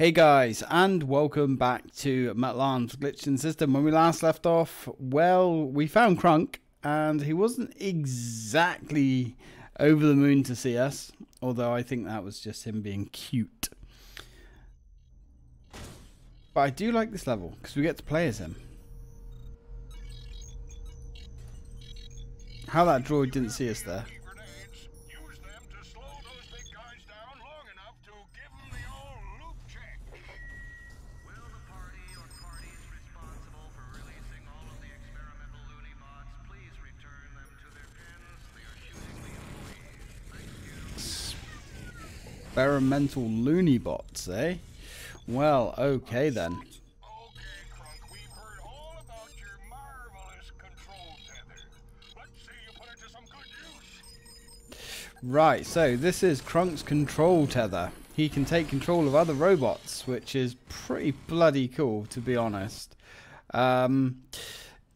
Hey guys, and welcome back to Metal Arm's Glitch and System. When we last left off, well, we found Krunk, and he wasn't exactly over the moon to see us, although I think that was just him being cute. But I do like this level, because we get to play as him. How that droid didn't see us there. Experimental loony bots, eh? Well, okay then. Okay, Krunk, we've heard all about your marvelous control tether. Let's see you put it to some good use. Right, so this is Krunk's control tether. He can take control of other robots, which is pretty bloody cool, to be honest. I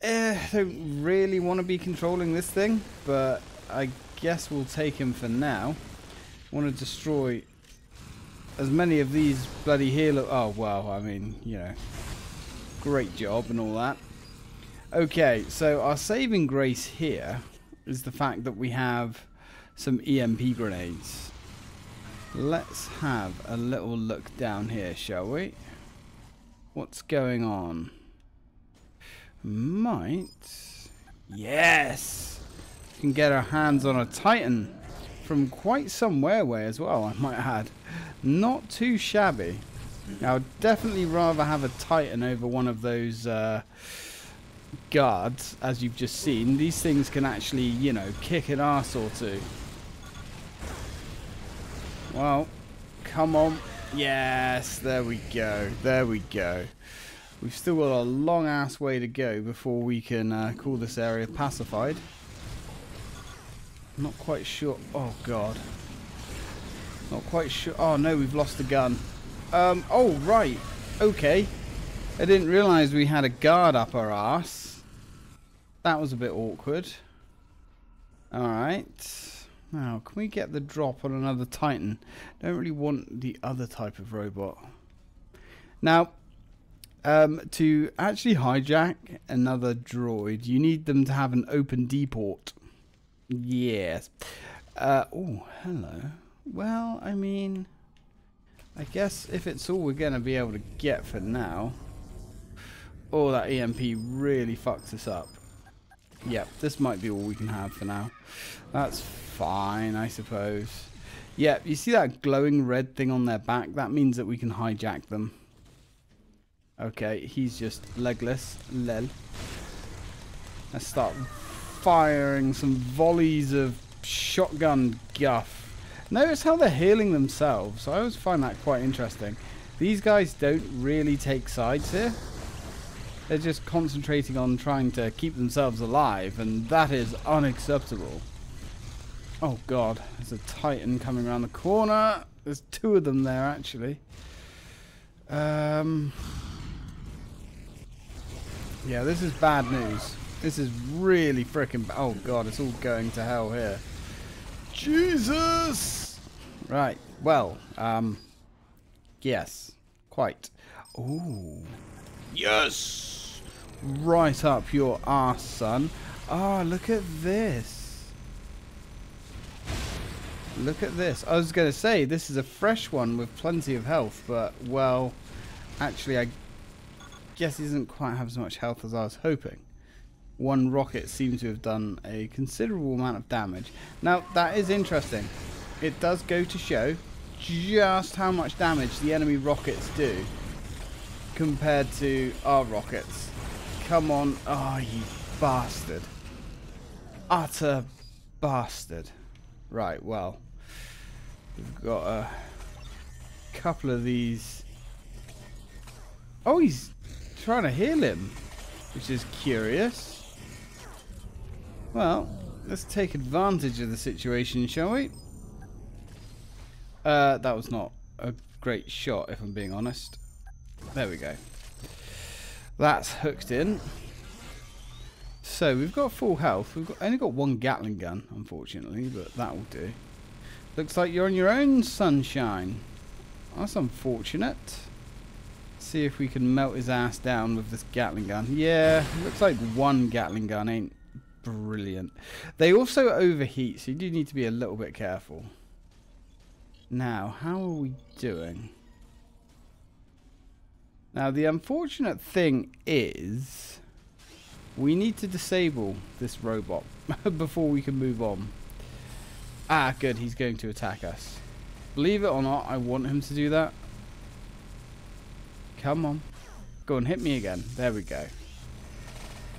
don't really want to be controlling this thing, but I guess we'll take him for now. Want to destroy as many of these bloody healers. Oh, well, I mean, you know, great job and all that. Okay, so our saving grace here is the fact that we have some EMP grenades. Let's have a little look down here, shall we? What's going on? Might. Yes! We can get our hands on a Titan. From quite somewhere away as well, I might add. Not too shabby. I would definitely rather have a Titan over one of those guards, as you've just seen. These things can actually, you know, kick an arse or two. Well, come on. Yes, there we go. There we go. We've still got a long ass way to go before we can call this area pacified. Not quite sure. Oh god. Not quite sure. Oh no, we've lost the gun. Oh right. Okay. I didn't realise we had a guard up our arse. That was a bit awkward. Alright. Now, can we get the drop on another Titan? Don't really want the other type of robot. Now, to actually hijack another droid, you need them to have an open deport. Yes. Oh, hello. Well, I mean, I guess if it's all we're going to be able to get for now. Oh, that EMP really fucks us up. Yep, this might be all we can have for now. That's fine, I suppose. Yep, you see that glowing red thing on their back? That means that we can hijack them. Okay, he's just legless. Lel. Let's start firing some volleys of shotgun guff. Notice how they're healing themselves. I always find that quite interesting. These guys don't really take sides here. They're just concentrating on trying to keep themselves alive, and that is unacceptable. Oh god, there's a Titan coming around the corner. There's two of them there actually. Yeah, this is bad news. This is really frickin' bad. Oh god, it's all going to hell here. Jesus! Right, well, yes, quite. Ooh. Yes! Right up your arse, son. Ah, look at this. Look at this. I was going to say, this is a fresh one with plenty of health, but, well, actually, I guess he doesn't quite have as much health as I was hoping. One rocket seems to have done a considerable amount of damage. Now, that is interesting. It does go to show just how much damage the enemy rockets do compared to our rockets. Come on. Oh, you bastard. Utter bastard. Right, well, we've got a couple of these. Oh, he's trying to heal him, which is curious. Well, let's take advantage of the situation, shall we? That was not a great shot, if I'm being honest. There we go. That's hooked in. So, we've got full health. We've only got one Gatling gun, unfortunately, but that will do. Looks like you're on your own, sunshine. That's unfortunate. See if we can melt his ass down with this Gatling gun. Yeah, looks like one Gatling gun ain't brilliant. They also overheat, so you do need to be a little bit careful. Now, how are we doing? Now, the unfortunate thing is we need to disable this robot before we can move on. Ah, good, he's going to attack us. Believe it or not, I want him to do that. Come on. Go and hit me again. There we go.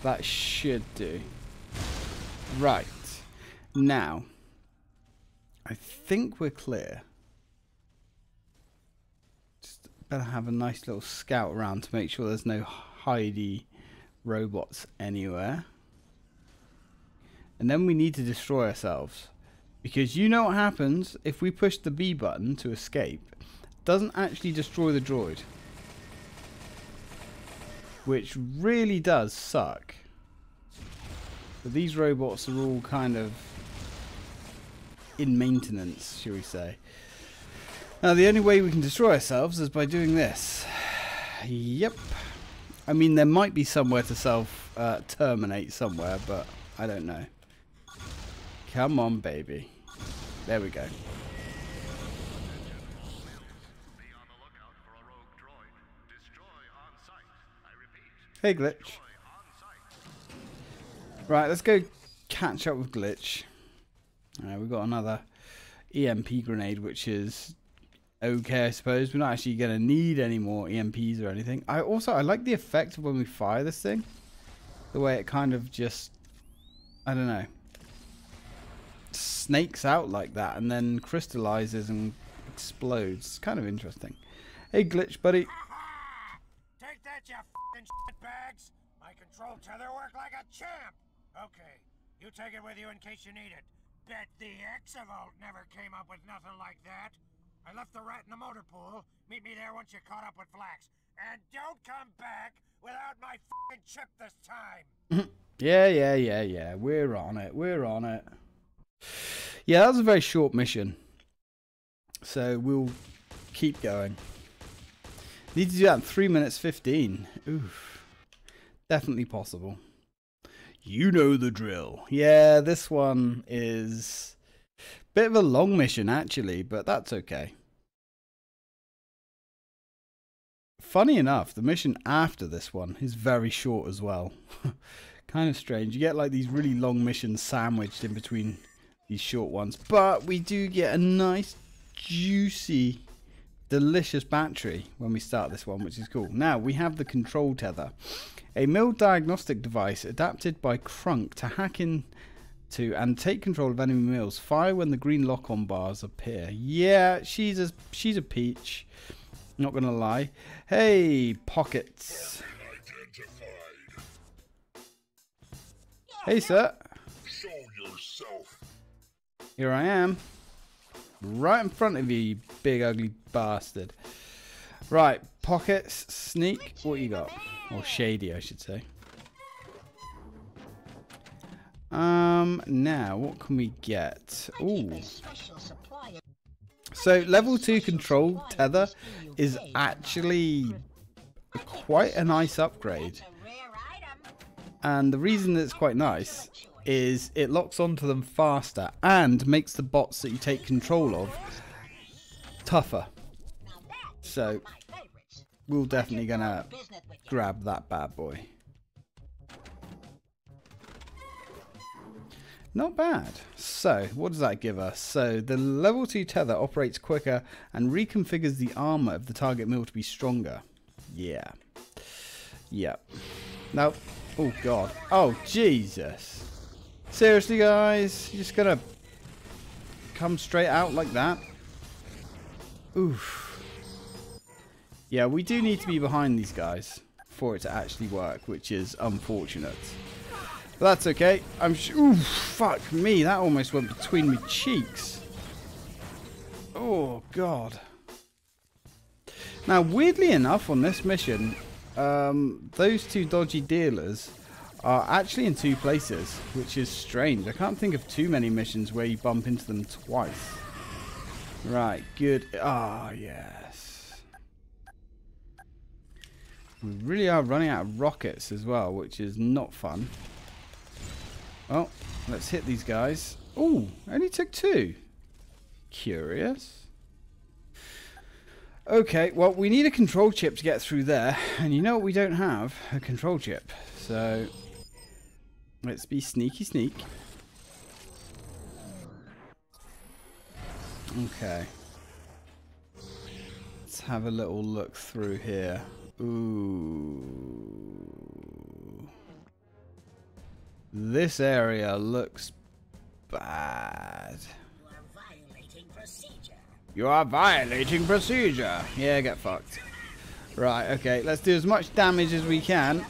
That should do. Right. Now, I think we're clear. Just better have a nice little scout around to make sure there's no hidey robots anywhere. And then we need to destroy ourselves. Because you know what happens if we push the B button to escape. It doesn't actually destroy the droid. Which really does suck. But these robots are all kind of in maintenance, shall we say. Now, the only way we can destroy ourselves is by doing this. Yep. I mean, there might be somewhere to self-terminate somewhere, but I don't know. Come on, baby. There we go. Hey, Glitch. Right, let's go catch up with Glitch. We've got another EMP grenade, which is okay, I suppose. We're not actually going to need any more EMPs or anything. I like the effect of when we fire this thing. The way it kind of just, I don't know, snakes out like that and then crystallizes and explodes. It's kind of interesting. Hey, Glitch, buddy. Take that, you f***ing shitbags. My control tether worked like a champ. Okay, you take it with you in case you need it. Bet the Exavolt never came up with nothing like that. I left the rat in the motor pool. Meet me there once you're caught up with Flax. And don't come back without my f***ing chip this time. Yeah. We're on it. Yeah, that was a very short mission. So we'll keep going. Need to do that in 3 minutes 15. Oof. Definitely possible. You know the drill. Yeah, this one is a bit of a long mission, actually, but that's okay. Funny enough, the mission after this one is very short as well. Kind of strange. You get like these really long missions sandwiched in between these short ones. But we do get a nice, juicy, delicious battery when we start this one, which is cool. Now, we have the control tether. A mill diagnostic device adapted by Krunk to hack into and take control of enemy mills. Fire when the green lock-on bars appear. Yeah, she's a peach. Not gonna lie. Hey, Pockets. Hey, sir. Show yourself. Here I am. Right in front of you, you big ugly bastard. Right, Pockets, sneak. What you got? Or Shady, I should say. Now, what can we get? Ooh. So, level 2 control tether is actually quite a nice upgrade. And the reason that it's quite nice is it locks onto them faster and makes the bots that you take control of tougher. So, we're definitely going to grab that bad boy. Not bad. So, what does that give us? So, the level 2 tether operates quicker and reconfigures the armor of the target mill to be stronger. Yeah. Yep. Now, oh god. Oh, Jesus. Seriously, guys? You're just going to come straight out like that? Oof. Yeah, we do need to be behind these guys for it to actually work, which is unfortunate. But that's okay. Ooh, fuck me. That almost went between my cheeks. Oh, God. Now, weirdly enough, on this mission, those two dodgy dealers are actually in 2 places, which is strange. I can't think of too many missions where you bump into them twice. Right, good. Ah, yes. We really are running out of rockets as well, which is not fun. Oh, let's hit these guys. Oh, only took two. Curious. Okay, well, we need a control chip to get through there, and you know what, we don't have a control chip, so let's be sneaky. Okay. Let's have a little look through here. Ooh. This area looks bad. You are violating procedure. Yeah, get fucked. Right, okay, let's do as much damage as we can.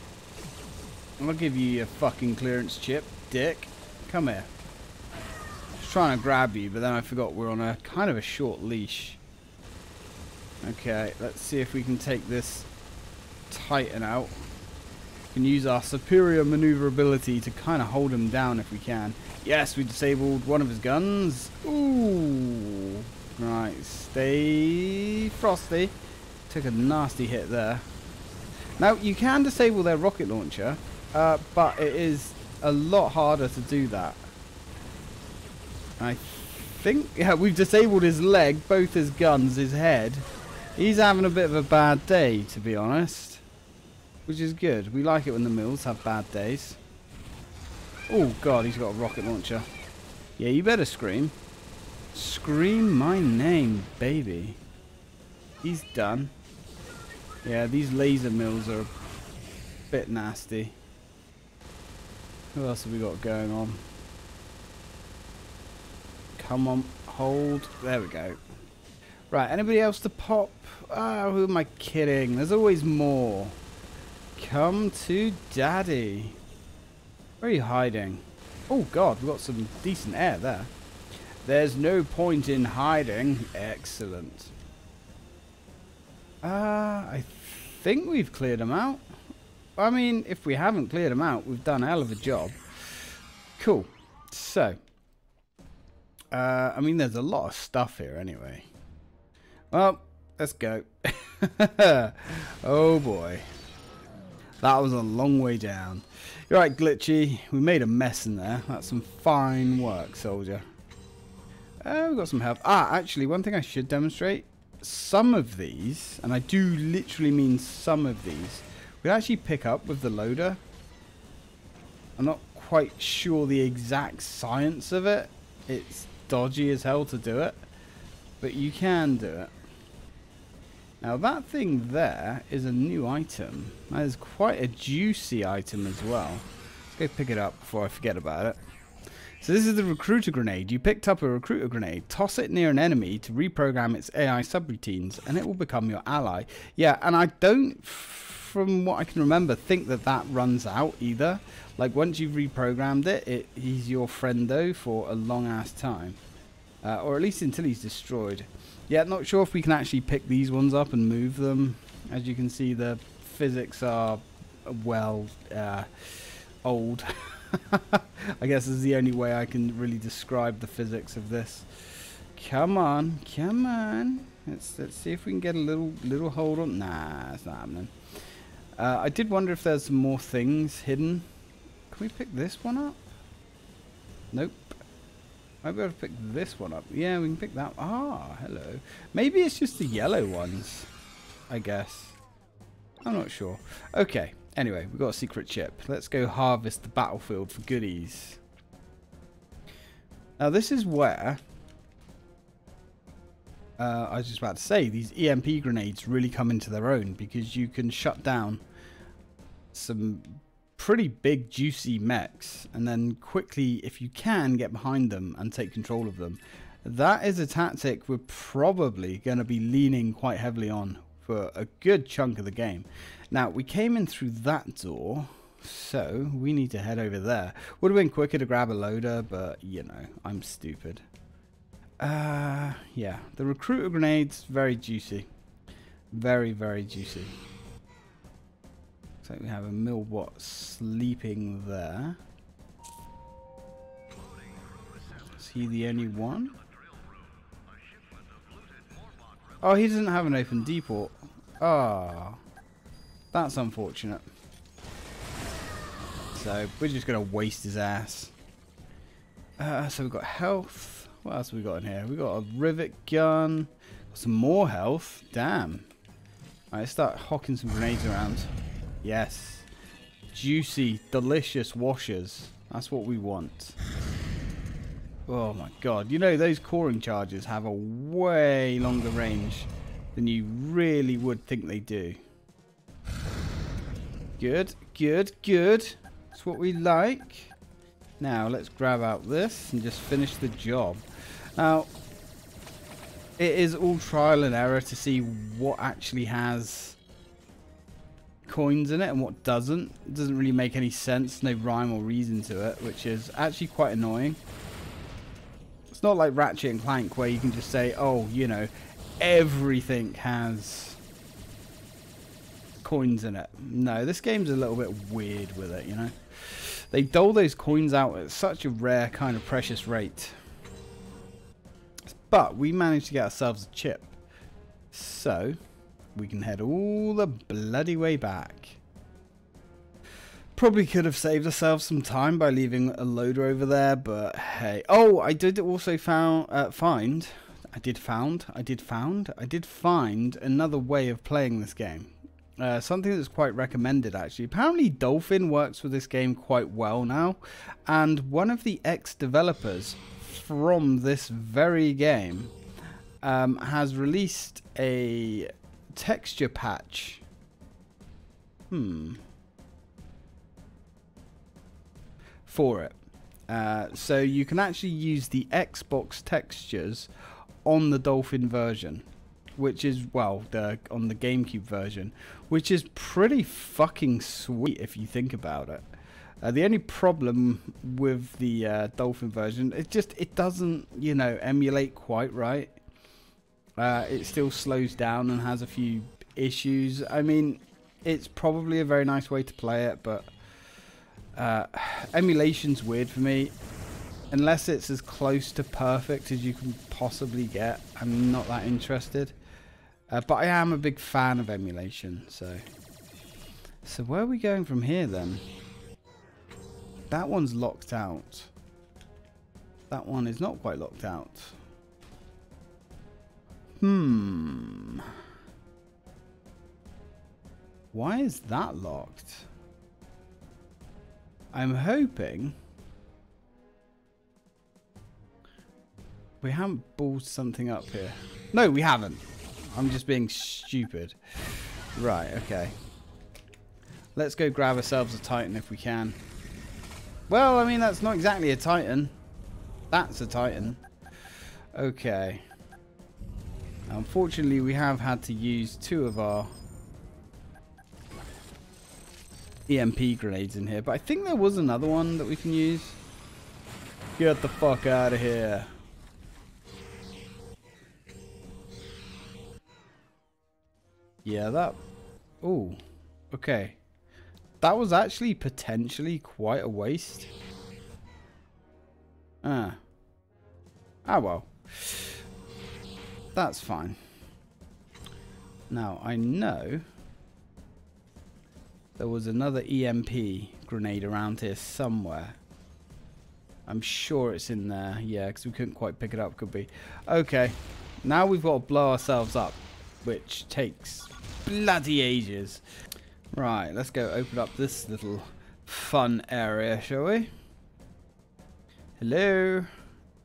I'll give you your fucking clearance chip, dick. Come here. I was trying to grab you, but then I forgot we're on a kind of a short leash. Okay, let's see if we can take this Titan out. We can use our superior maneuverability to kind of hold him down if we can. Yes, we disabled one of his guns. Ooh. Right, stay frosty. Took a nasty hit there. Now, you can disable their rocket launcher, but it is a lot harder to do that. I think, yeah, we've disabled his leg, both his guns, his head. He's having a bit of a bad day, to be honest. Which is good. We like it when the mills have bad days. Oh, God, he's got a rocket launcher. Yeah, you better scream. Scream my name, baby. He's done. Yeah, these laser mills are a bit nasty. Who else have we got going on? Come on, hold. There we go. Right, anybody else to pop? Oh, who am I kidding? There's always more. Come to daddy. Where are you hiding? Oh, God, we've got some decent air there. There's no point in hiding. Excellent. I think we've cleared them out. I mean, if we haven't cleared them out, we've done a hell of a job. Cool. So, I mean, there's a lot of stuff here anyway. Well, let's go. Oh, boy. That was a long way down. You're right, Glitchy. We made a mess in there. That's some fine work, soldier. We've got some help. Ah, actually, one thing I should demonstrate. Some of these, and I do literally mean some of these, we actually pick up with the loader. I'm not quite sure the exact science of it. It's dodgy as hell to do it. But you can do it. Now, that thing there is a new item. That is quite a juicy item as well. Let's go pick it up before I forget about it. So this is the recruiter grenade. You picked up a recruiter grenade. Toss it near an enemy to reprogram its AI subroutines and it will become your ally. Yeah, and I don't, from what I can remember, think that that runs out either. Like, once you've reprogrammed it, he's your friend, though, for a long-ass time. Or at least until he's destroyed. Yeah, not sure if we can actually pick these ones up and move them. As you can see, the physics are, well, old. I guess this is the only way I can really describe the physics of this. Come on, come on. Let's see if we can get a little hold on. Nah, it's not happening. I did wonder if there's some more things hidden. Can we pick this one up? Nope. Might be able to pick this one up. Yeah, we can pick that. Ah, hello. Maybe it's just the yellow ones, I guess. I'm not sure. Okay. Anyway, we've got a secret chip. Let's go harvest the battlefield for goodies. Now, this is where... I was just about to say, these EMP grenades really come into their own, because you can shut down some pretty big, juicy mechs, and then quickly, if you can, get behind them and take control of them. That is a tactic we're probably going to be leaning quite heavily on for a good chunk of the game. Now, we came in through that door, so we need to head over there. Would have been quicker to grab a loader, but, you know, I'm stupid. Yeah, the recruiter grenade's very juicy. Very, very juicy. Looks like we have a Milwatt sleeping there. Is he the only one? Oh, he doesn't have an open depot. Ah. Oh. That's unfortunate. So we're just going to waste his ass. So we've got health. What else have we got in here? We've got a rivet gun. Some more health. Damn. Alright, start hocking some grenades around. Yes. Juicy, delicious washers. That's what we want. Oh my god. You know, those coring charges have a way longer range than you really would think they do. Good, good, good. That's what we like. Now, let's grab out this and just finish the job. Now, it is all trial and error to see what actually has coins in it and what doesn't. It doesn't really make any sense, no rhyme or reason to it, which is actually quite annoying. It's not like Ratchet and Clank where you can just say, oh, you know, everything has coins in it. No, this game's a little bit weird with it, you know. They dole those coins out at such a rare kind of precious rate. But we managed to get ourselves a chip. So we can head all the bloody way back. Probably could have saved ourselves some time by leaving a loader over there, but hey. Oh, I did also find another way of playing this game. Something that's quite recommended, actually. Apparently Dolphin works with this game quite well now, and one of the ex-developers from this very game has released a texture patch. For it. So you can actually use the Xbox textures on the Dolphin version, which is, well, on the GameCube version, which is pretty fucking sweet if you think about it. The only problem with the Dolphin version, it doesn't, you know, emulate quite right. It still slows down and has a few issues. I mean, it's probably a very nice way to play it, but emulation's weird for me. Unless it's as close to perfect as you can possibly get, I'm not that interested. But I am a big fan of emulation, so. So where are we going from here, then? That one's locked out. That one is not quite locked out. Why is that locked? I'm hoping we haven't balled something up here. No, we haven't. I'm just being stupid. Right, okay. Let's go grab ourselves a Titan if we can. Well, I mean, that's not exactly a Titan. That's a Titan. Okay. Unfortunately, we have had to use two of our EMP grenades in here. But I think there was another one that we can use. Get the fuck out of here. Yeah, that... Ooh. Okay. That was actually potentially quite a waste. Ah well. That's fine. Now, I know there was another EMP grenade around here somewhere. I'm sure it's in there. Yeah, because we couldn't quite pick it up, could we? Okay. Now we've got to blow ourselves up, which takes bloody ages. Right, let's go open up this little fun area, shall we? Hello?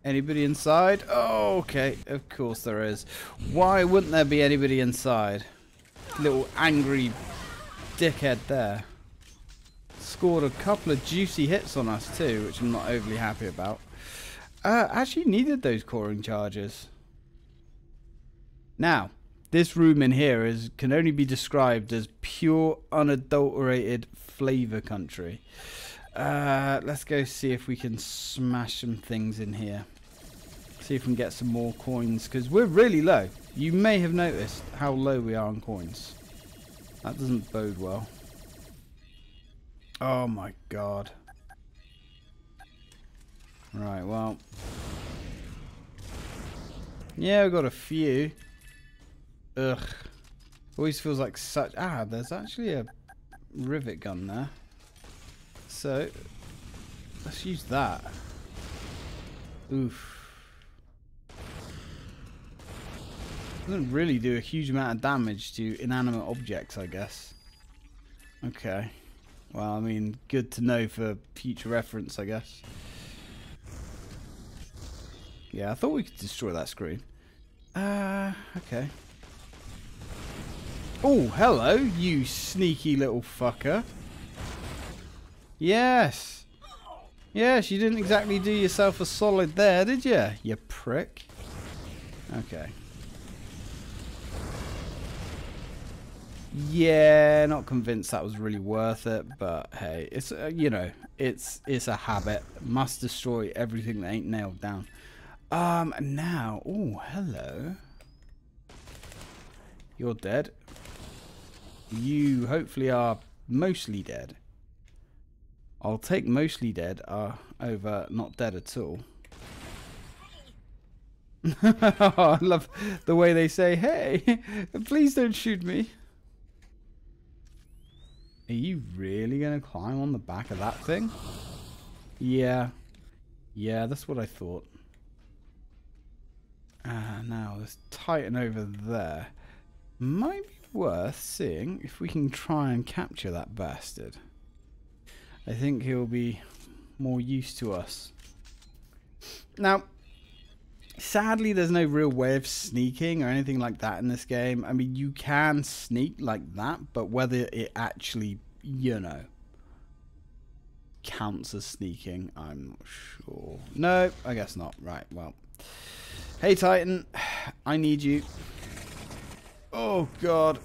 Anybody inside? Oh, okay. Of course there is. Why wouldn't there be anybody inside? Little angry dickhead there. Scored a couple of juicy hits on us too, which I'm not overly happy about. Actually needed those coring charges. Now, this room in here can only be described as pure, unadulterated flavor country. Let's go see if we can smash some things in here. See if we can get some more coins, because we're really low. You may have noticed how low we are on coins. That doesn't bode well. Oh my god. Right, well. Yeah, we got a few. Ugh. Always feels like such... Ah, there's actually a rivet gun there. So let's use that. Oof. Doesn't really do a huge amount of damage to inanimate objects, I guess. Okay. Well, I mean, good to know for future reference, I guess. Yeah, I thought we could destroy that screen. Okay. Oh, hello, you sneaky little fucker. Yes. Yes, you didn't exactly do yourself a solid there, did you? You prick. Okay. Yeah, not convinced that was really worth it, but hey, it's you know, it's a habit. Must destroy everything that ain't nailed down. And now, oh, hello. You're dead. You hopefully are mostly dead. I'll take mostly dead over not dead at all. I love the way they say, "Hey, please don't shoot me." Are you really going to climb on the back of that thing? Yeah. Yeah, that's what I thought. Now, let's tighten over there. Might be worth seeing if we can try and capture that bastard. I think he'll be more used to us. Now, sadly, there's no real way of sneaking or anything like that in this game. I mean, you can sneak like that, but whether it actually, you know, counts as sneaking, I'm not sure. No, I guess not. Right, well. Hey, Titan. I need you. Oh, God.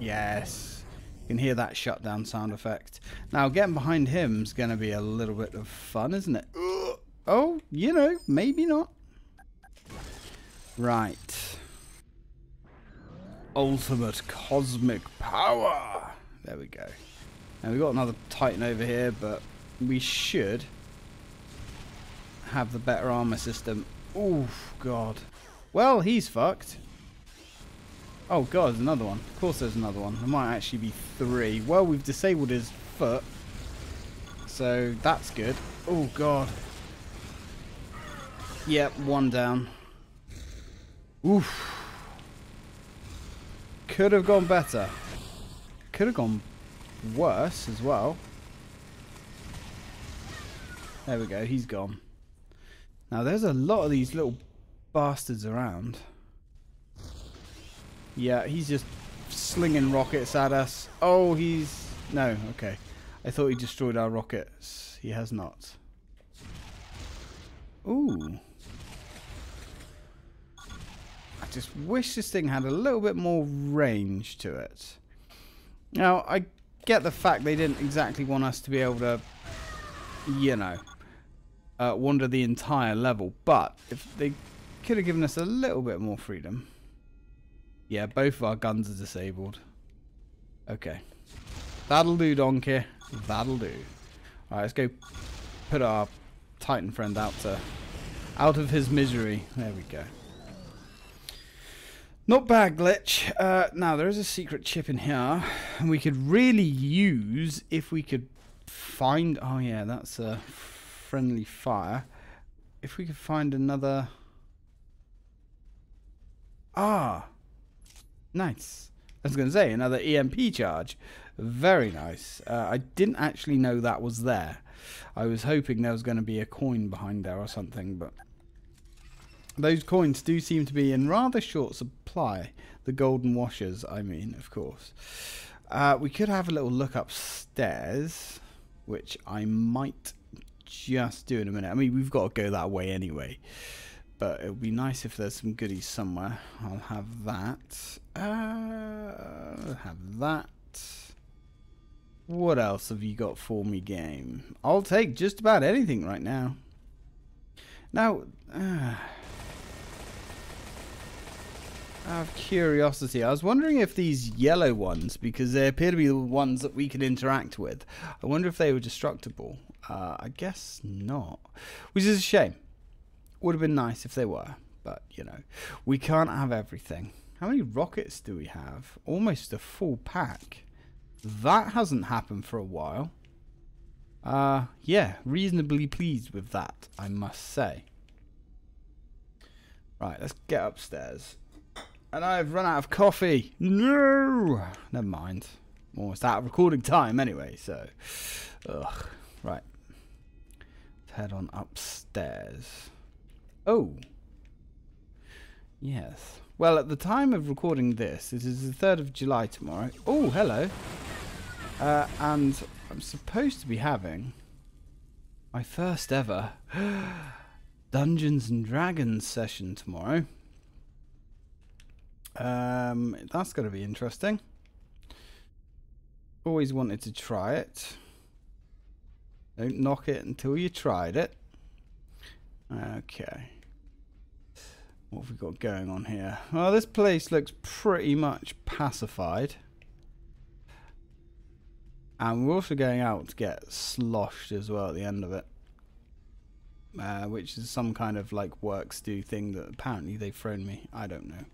Yes. You can hear that shutdown sound effect. Now, getting behind him's going to be a little bit of fun, isn't it? Ugh. Oh, you know, maybe not. Right. Ultimate cosmic power. There we go. Now, we've got another Titan over here, but we should have the better armor system. Oof, God. Well, he's fucked. Oh, God, there's another one. Of course there's another one. There might actually be three. Well, we've disabled his foot, so that's good. Oh, God. Yep, one down. Oof. Could have gone better. Could have gone worse as well. There we go, he's gone. Now, there's a lot of these little bastards around. Yeah, he's just slinging rockets at us. Oh, he's... No, okay. I thought he destroyed our rockets. He has not. Ooh. I just wish this thing had a little bit more range to it. Now, I get the fact they didn't exactly want us to be able to, you know, wander the entire level, but if they could have given us a little bit more freedom. Yeah, both of our guns are disabled. Okay. That'll do, donkey. That'll do. Alright, let's go put our Titan friend out of his misery. There we go. Not bad, Glitch. Now, there is a secret chip in here, and we could really use if we could find... Oh, yeah, that's a friendly fire. If we could find another... Ah! Nice. I was going to say, another EMP charge. Very nice. I didn't actually know that was there. I was hoping there was going to be a coin behind there or something, but... Those coins do seem to be in rather short supply. The golden washers, I mean, of course. We could have a little look upstairs, which I might just do in a minute. I mean, we've got to go that way anyway. But it would be nice if there's some goodies somewhere. I'll have that. Have that. What else have you got for me, game? I'll take just about anything right now. Now, out of curiosity, I was wondering if these yellow ones, because they appear to be the ones that we can interact with, I wonder if they were destructible. I guess not, which is a shame. Would have been nice if they were, but, you know, we can't have everything. How many rockets do we have? Almost a full pack. That hasn't happened for a while. Yeah, reasonably pleased with that, I must say. Right, let's get upstairs. And I've run out of coffee. No! Never mind. I'm almost out of recording time anyway, so... Ugh. Right. Let's head on upstairs. Oh! Yes. Well, at the time of recording this, it is the 3rd of July tomorrow. Oh, hello! And I'm supposed to be having my first ever Dungeons and Dragons session tomorrow. That's going to be interesting. Always wanted to try it. Don't knock it until you tried it. Okay. What have we got going on here? Well, this place looks pretty much pacified. And we're also going out to get sloshed as well at the end of it. Which is some kind of like works do thing that apparently they've thrown me. I don't know.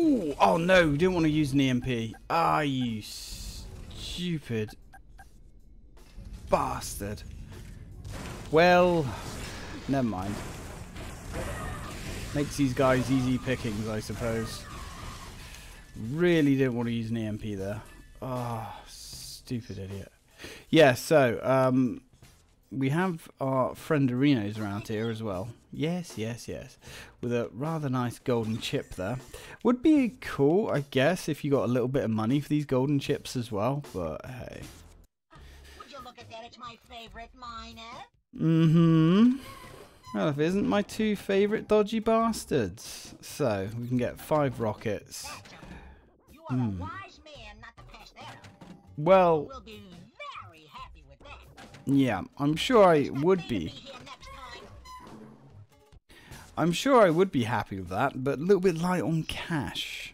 Ooh, oh no, didn't want to use an EMP. Ah, you stupid bastard. Well, never mind. Makes these guys easy pickings, I suppose. Really didn't want to use an EMP there. Ah, stupid idiot. Yeah, so, we have our friend Arino's around here as well. Yes, yes, yes. With a rather nice golden chip there. Would be cool, I guess, if you got a little bit of money for these golden chips as well, but hey. Would you look at that? It's my favorite miner. Mm-hmm. Well, if it isn't my two favorite dodgy bastards. So, we can get 5 rockets. You are a wise man not to pass that up. Well... Yeah, I'm sure I would be happy with that, but a little bit light on cash.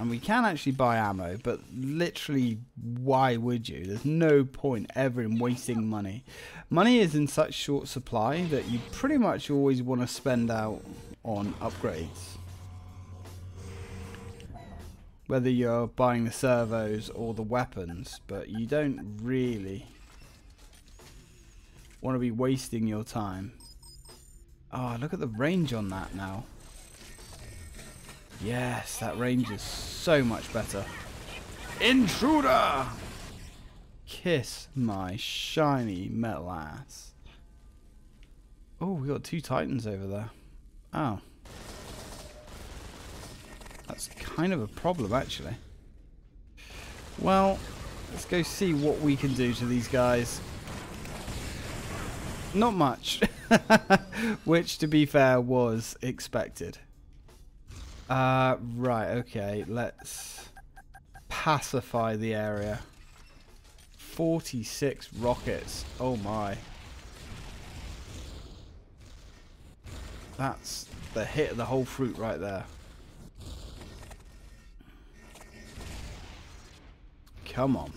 And we can actually buy ammo, but literally, why would you? There's no point ever in wasting money. Money is in such short supply that you pretty much always want to spend out on upgrades. Whether you're buying the servos or the weapons, but you don't really want to be wasting your time. Oh, look at the range on that now. Yes, that range is so much better. Intruder! Kiss my shiny metal ass. Oh, we got 2 titans over there. Oh. That's kind of a problem, actually. Well, let's go see what we can do to these guys. Not much. Which, to be fair, was expected. Right, okay. Let's pacify the area. 46 rockets. Oh, my. That's the hit of the whole fruit right there. Come on.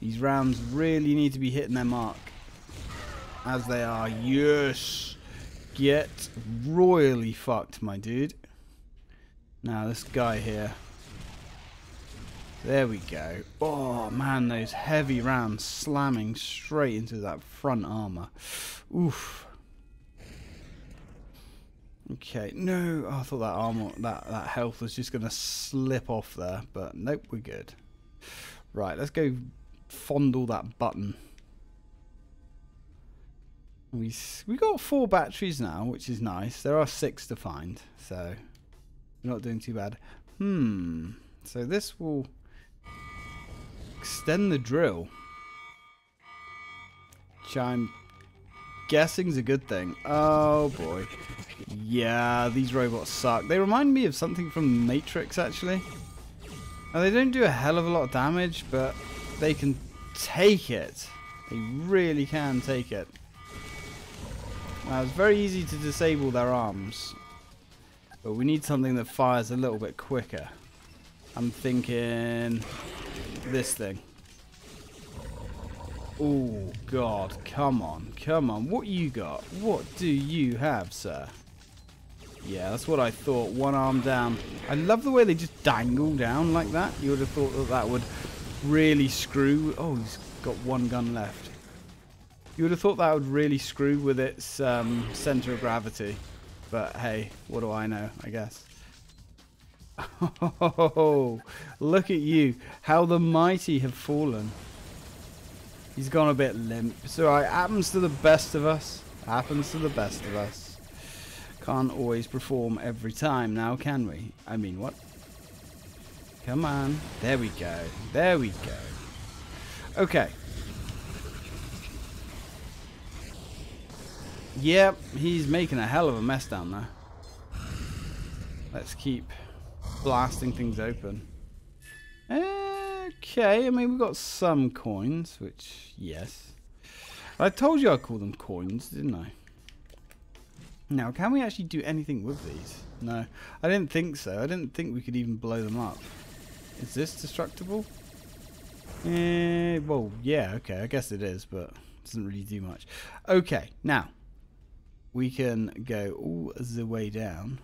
These rounds really need to be hitting their mark. As they are. Yes! Get royally fucked, my dude. Now, this guy here. There we go. Oh, man, those heavy rounds slamming straight into that front armor. Oof. Okay, no. Oh, I thought that armor, that health was just going to slip off there. But nope, we're good. Right, let's go fondle that button. We got 4 batteries now, which is nice. There are 6 to find, so we're not doing too bad. So this will extend the drill, which I'm guessing is a good thing. Oh boy. Yeah, these robots suck. They remind me of something from Matrix, actually. Now, they don't do a hell of a lot of damage, but they can take it. They really can take it. Now, it's very easy to disable their arms. But we need something that fires a little bit quicker. I'm thinking this thing. Oh, God. Come on. Come on. What you got? What do you have, sir? Yeah, that's what I thought. One arm down. I love the way they just dangle down like that. You would have thought that that would really screw... Oh, he's got one gun left. You would have thought that would really screw with its center of gravity. But hey, what do I know, I guess. Oh, look at you. How the mighty have fallen. He's gone a bit limp. It's alright. Happens to the best of us. Happens to the best of us. Can't always perform every time now, can we? I mean, what? Come on. There we go. There we go. Okay. Yep, he's making a hell of a mess down there. Let's keep blasting things open. Okay, I mean, we've got some coins, which, yes. I told you I called them coins, didn't I? Now, can we actually do anything with these? No, I didn't think so. I didn't think we could even blow them up. Is this destructible? Well, yeah, okay, I guess it is, but it doesn't really do much. Okay, now, we can go all the way down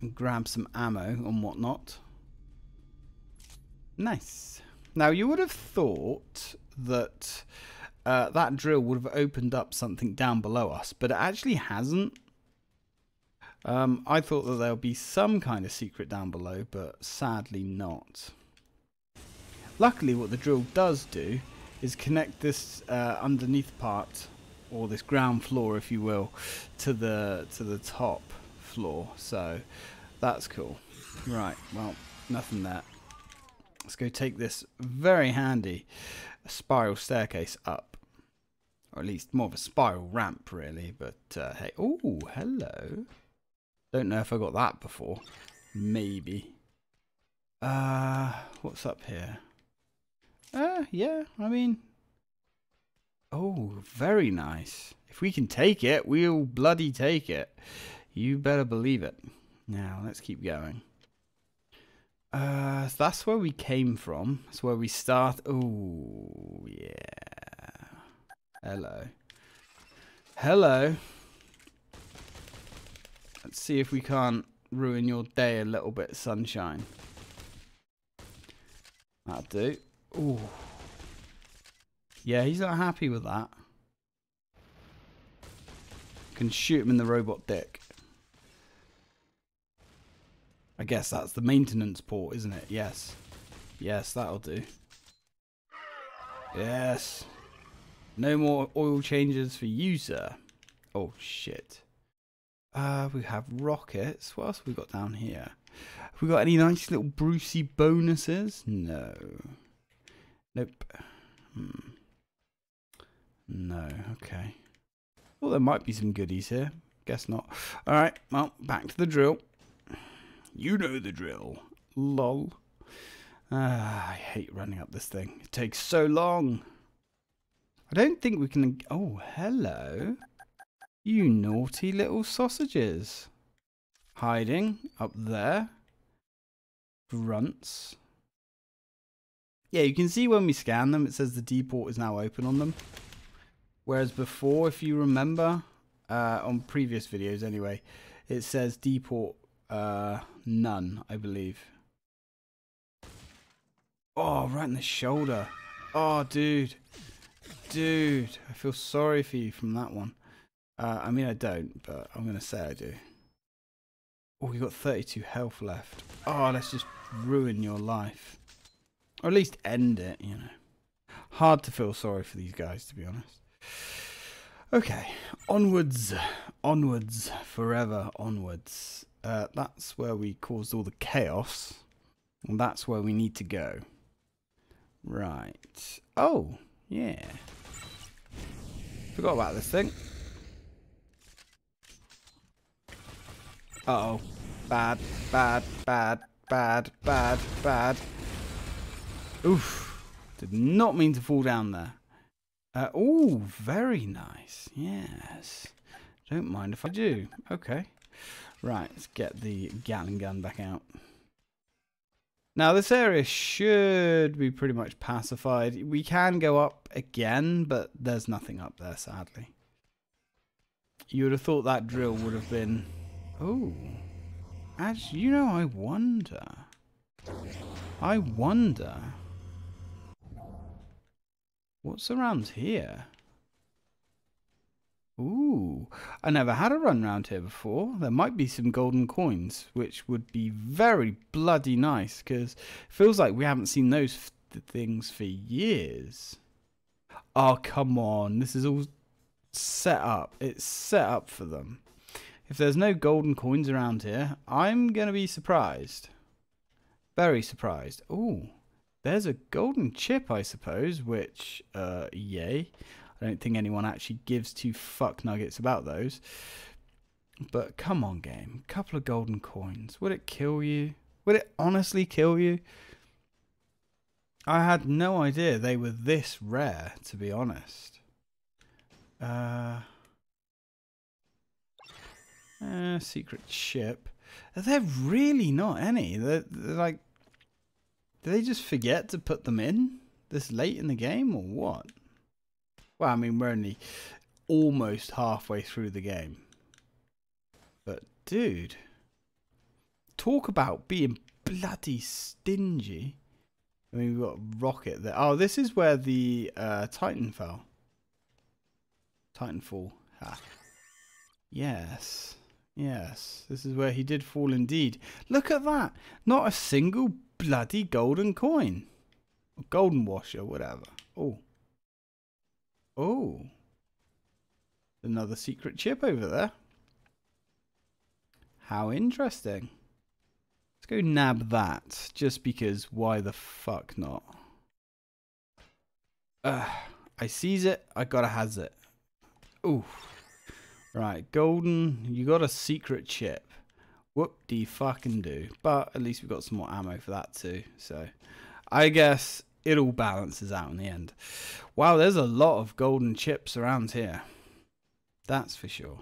and grab some ammo and whatnot. Nice. Now, you would have thought that... that drill would have opened up something down below us, but it actually hasn't. I thought that there would be some kind of secret down below, but sadly not. Luckily, what the drill does do is connect this underneath part, or this ground floor, if you will, to the top floor. So that's cool. Right. Well, nothing there. Let's go take this very handy spiral staircase up. Or at least more of a spiral ramp, really. But, hey. Oh, hello. Don't know if I got that before. Maybe. What's up here? Yeah. I mean... Oh, very nice. If we can take it, we'll bloody take it. You better believe it. Now, let's keep going. So that's where we came from. That's where we start. Oh, yeah. Hello. Hello. Let's see if we can't ruin your day a little bit, sunshine. That'll do. Ooh. Yeah, he's not happy with that. Can shoot him in the robot dick. I guess that's the maintenance port, isn't it? Yes. Yes, that'll do. Yes. No more oil changes for you, sir. Oh, shit. We have rockets. What else have we got down here? Have we got any nice little Brucey bonuses? No. Nope. Hmm. No, okay. Well, there might be some goodies here. Guess not. All right, well, back to the drill. You know the drill. Lol. I hate running up this thing. It takes so long. I don't think we can... Oh, hello. You naughty little sausages. Hiding up there. Grunts. Yeah, you can see when we scan them, it says the D port is now open on them. Whereas before, if you remember, on previous videos anyway, it says D port none, I believe. Oh, right in the shoulder. Oh, dude. Dude, I feel sorry for you from that one. I mean, I don't, but I'm going to say I do. Oh, we got 32 health left. Oh, let's just ruin your life. Or at least end it, you know. Hard to feel sorry for these guys, to be honest. Okay, onwards. Onwards. Forever onwards. That's where we caused all the chaos. And that's where we need to go. Right. Oh, yeah. Forgot about this thing. Uh-oh. Bad, bad, bad, bad, bad, bad. Oof. Did not mean to fall down there. Oh, very nice. Yes. Don't mind if I do. Okay. Right, let's get the Gatling gun back out. Now, this area should be pretty much pacified. We can go up again, but there's nothing up there, sadly. You would have thought that drill would have been... Oh. As you know, I wonder. I wonder. What's around here? Ooh. I never had a run round here before. There might be some golden coins, which would be very bloody nice, because it feels like we haven't seen those things for years. Oh, come on. This is all set up. It's set up for them. If there's no golden coins around here, I'm going to be surprised. Very surprised. Ooh, there's a golden chip, I suppose, which, yay. I don't think anyone actually gives two fuck nuggets about those. But come on, game. A couple of golden coins. Would it kill you? Would it honestly kill you? I had no idea they were this rare, to be honest. Secret chip. Are there really not any? They're like... Did they just forget to put them in this late in the game or what? Well, I mean, we're only almost halfway through the game. But, dude. Talk about being bloody stingy. I mean, we've got a rocket there. Oh, this is where the Titanfall. Ah. Yes. Yes. This is where he did fall indeed. Look at that. Not a single bloody golden coin. Or golden washer, whatever. Oh. Oh. Another secret chip over there. How interesting. Let's go nab that. Just because why the fuck not? I seize it. I gotta has it. Ooh. Right, golden, you got a secret chip. Whoop-de-fucking-do. But at least we've got some more ammo for that too. So I guess it all balances out in the end. Wow, there's a lot of golden chips around here. That's for sure.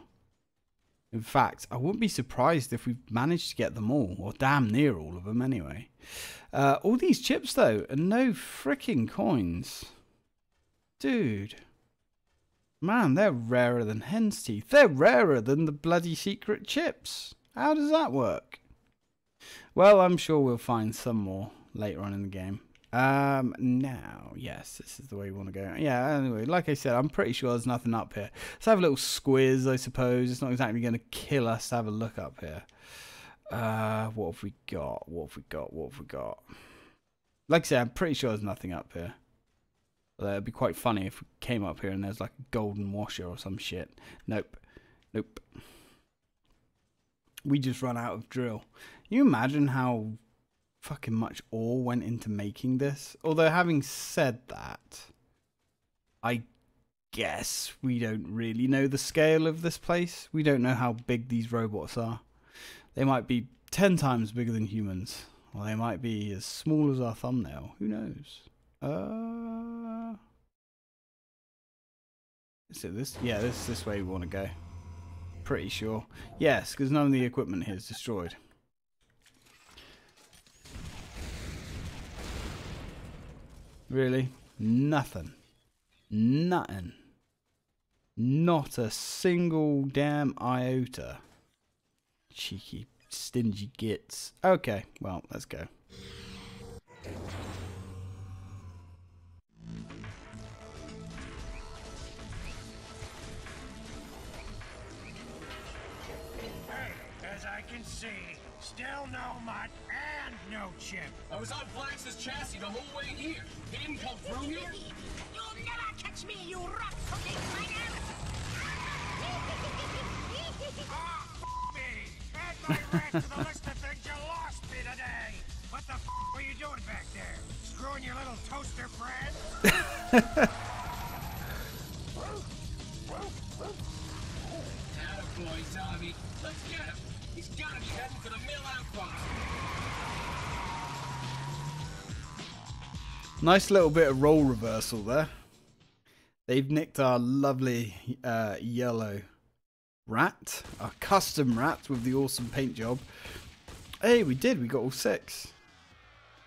In fact, I wouldn't be surprised if we managed to get them all. Or damn near all of them anyway. All these chips though, and no freaking coins. Dude. Man, they're rarer than hen's teeth. They're rarer than the bloody secret chips. How does that work? Well, I'm sure we'll find some more later on in the game. Now, yes, this is the way we want to go. Yeah, anyway, like I said, I'm pretty sure there's nothing up here. Let's have a little squiz, I suppose. It's not exactly going to kill us to have a look up here. What have we got? What have we got? What have we got? Like I said, I'm pretty sure there's nothing up here. It would be quite funny if we came up here and there's like a golden washer or some shit. Nope. Nope. We just run out of drill. Can you imagine how fucking much ore went into making this? Although having said that, I guess we don't really know the scale of this place. We don't know how big these robots are. They might be 10 times bigger than humans. Or they might be as small as our thumbnail. Who knows? Is it this? Yeah, this way we want to go. Pretty sure. Yes, because none of the equipment here is destroyed. Really? Nothing. Nothing. Not a single damn iota. Cheeky, stingy gits. Okay, well, let's go. Still no mud and no chip. I was on Flax's chassis the whole way here. He didn't come through here. You'll never catch me, you rock cooking spider! Ah, f*** me! Add my rant to the list of things you lost me today! What the f*** were you doing back there? Screwing your little toaster bread? Attaboy, Tommy. Let's get him. He's gotta be heading for the mill outpost. Nice little bit of role reversal there. They've nicked our lovely yellow rat, our custom rat with the awesome paint job. Hey, we did. We got all 6.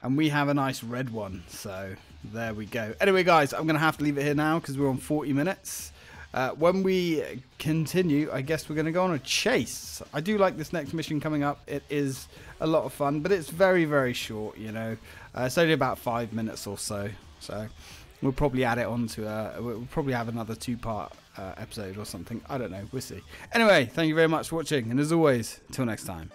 And we have a nice red one. So there we go. Anyway, guys, I'm going to have to leave it here now because we're on 40 minutes. When we continue, I guess we're going to go on a chase. I do like this next mission coming up. It is a lot of fun, but it's very, very short, you know. It's only about 5 minutes or so. So we'll probably add it on to, we'll probably have another two-part episode or something. I don't know. We'll see. Anyway, thank you very much for watching. And as always, till next time.